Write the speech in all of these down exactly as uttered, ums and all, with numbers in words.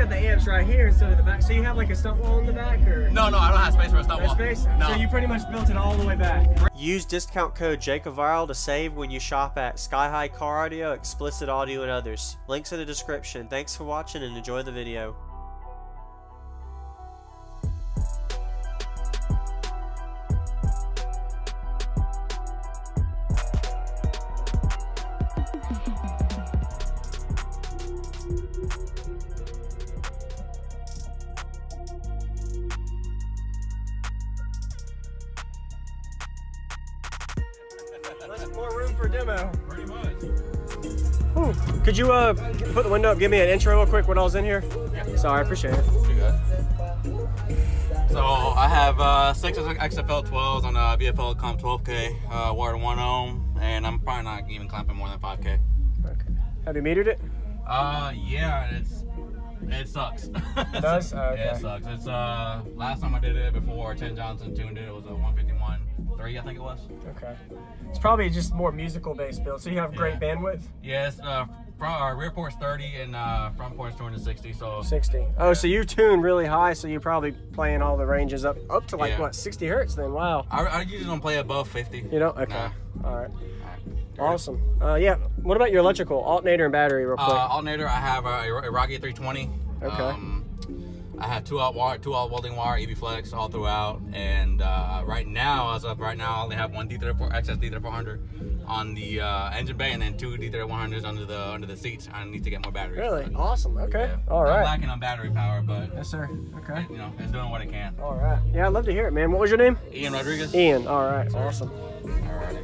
at the amps right here instead of the back. So you have like a stump wall in the back, or? No, no, I don't have space for a stump wall. Space? No. So you pretty much built it all the way back. Use discount code JACOBVIRAL to save when you shop at Sky High Cardio, Explicit Audio, and others. Links in the description. Thanks for watching and enjoy the video. More room for demo. Pretty much. Ooh. Could you uh, put the window up, give me an intro real quick what all's in here? Yeah. Sorry, I appreciate it. You got it. So I have uh, six X F L twelves on a V F L comp twelve K, uh, wired one ohm, and I'm probably not even clamping more than five K. Okay. Have you metered it? Uh, yeah, it's, it sucks. It does? Oh, okay. Yeah, it sucks. It's, uh, last time I did it before Ted Johnson tuned it, it was a one fifty-one three, I think it was. Okay. It's probably just more musical based build. So you have great yeah. bandwidth? Yes. Yeah, uh, our rear port's thirty and uh, front port's two sixty. So sixty. Oh, yeah. So you tune really high, so you're probably playing all the ranges up up to like yeah. what, sixty hertz then? Wow. I, I usually don't play above fifty. You don't? Okay. Nah. All right. Awesome. Uh, yeah. What about your electrical? Alternator and battery real quick. Uh, alternator, I have a, a Rockit three twenty. Okay. Um, I have two out wire, two out welding wire, E B flex all throughout, and uh, right now, as of right now, I only have one D thirty-four X S D thirty-four hundred on the uh, engine bay, and then two D thirty-one hundreds under the under the seats. I need to get more batteries. Really? So, awesome. Okay. Yeah. All right. I'm lacking on battery power, but yes, sir. Okay. It, you know, it's doing what it can. All right. Yeah, I'd love to hear it, man. What was your name? Ian Rodriguez. Ian. All right. Sorry. Awesome. All right.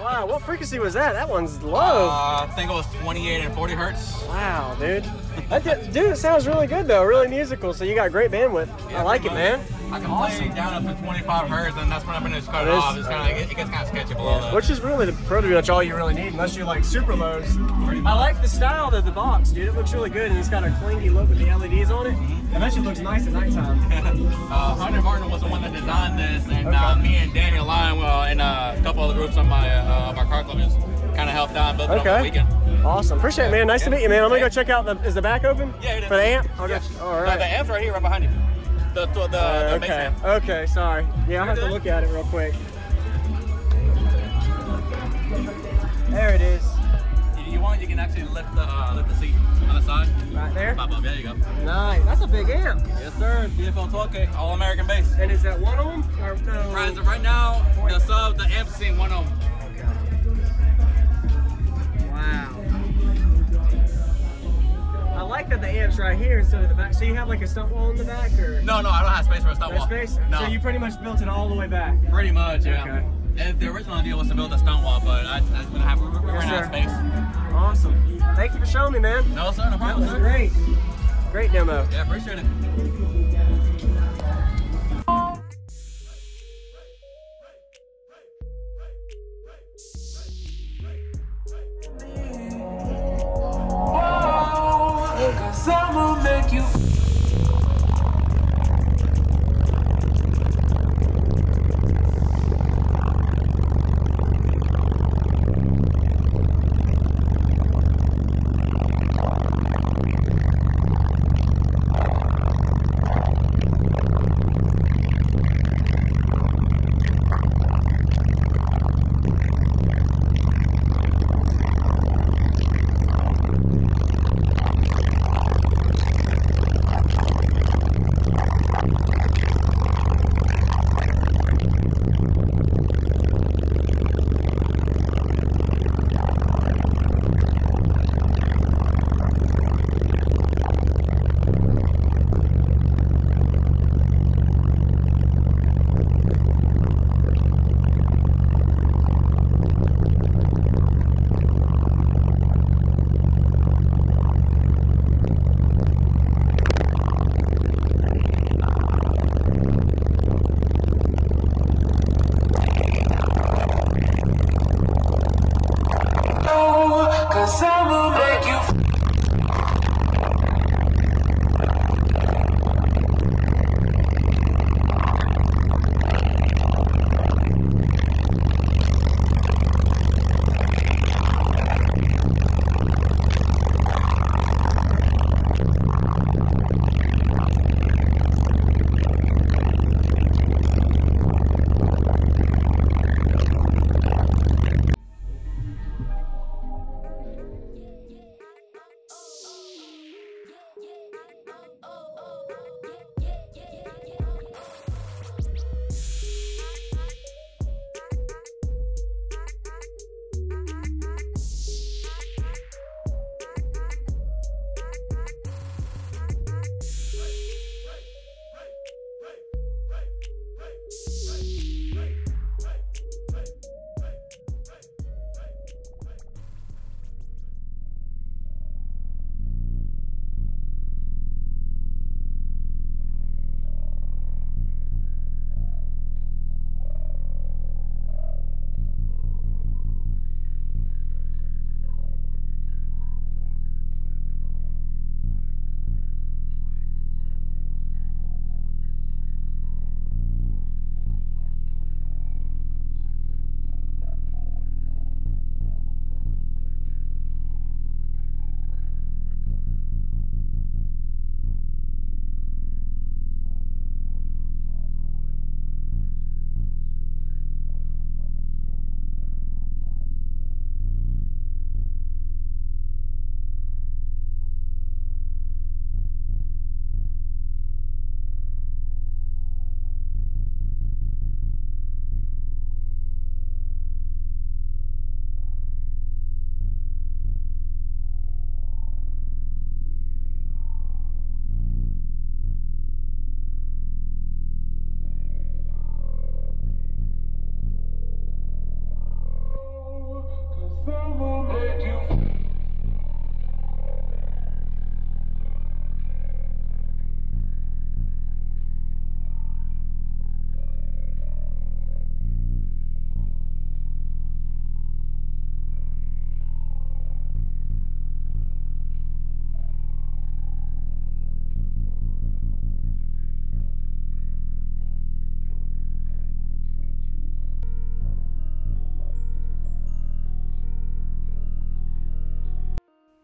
Wow, what frequency was that? That one's low. Uh, I think it was twenty-eight and forty hertz. Wow, dude. That did, dude, it sounds really good though, really musical. So you got great bandwidth. Yeah, I like it, man. I can awesome. play down up to twenty-five hertz, and that's when I'm gonna cut it off. It's kind of like, it gets kind of sketchy below that. Which is really pretty much all you really need, unless you like super lows. I like the style of the box, dude. It looks really good, and it's got a clingy look with the L E Ds on it. I bet it looks nice at nighttime. uh, Hunter Martin was the one that designed this, and okay. uh, me and Daniel Lionwell and uh, a couple other groups on my uh, my car club just kind of helped out and built it okay. up the weekend. Awesome. Appreciate it, man. Nice yeah. to meet you, man. I'm gonna go check out the. Is the back open? Yeah, it is. For the amp? Okay. Yeah. All right. No, the amp's right here, right behind you. The, the, the, uh, the okay. okay, sorry. Yeah, I'm going to have to look at it real quick. There it is. If you want, you can actually lift the, uh, lift the seat on the side. Right there? Pop up, there you go. Nice. That's a big amp. Yes, sir. V F L twelve K, all American Bass. And is that one ohm? Or no? Right, so right now, the sub, the amp is one ohm. Okay. Wow. I like that the amp's right here instead of the back. So you have like a stump wall in the back, or? No, no, I don't have space for a stump wall. Space? No. So you pretty much built it all the way back. Pretty much, yeah. Okay. If the original idea was to build a stunt wall, but I, I gonna have, we're, we're yes, out of space. Awesome. Thank you for showing me, man. No, sir. No problem. That was sir. great. Great demo. Yeah, appreciate it. Oh, someone make you.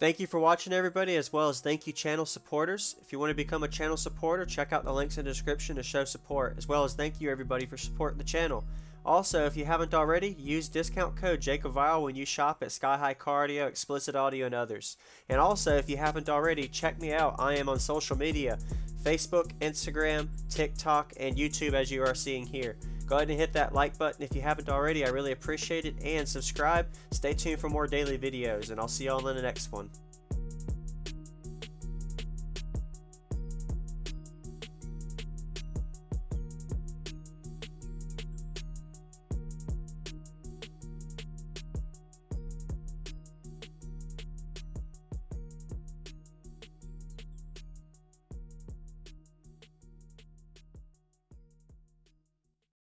Thank you for watching, everybody, as well as thank you channel supporters. If you want to become a channel supporter, check out the links in the description to show support, as well as thank you everybody for supporting the channel. Also, if you haven't already, use discount code JACOBVIRAL when you shop at Sky High Cardio, Explicit Audio, and others. And also, if you haven't already, check me out. I am on social media, Facebook, Instagram, TikTok, and YouTube, as you are seeing here. Go ahead and hit that like button if you haven't already. I really appreciate it, and subscribe. Stay tuned for more daily videos, and I'll see y'all in the next one.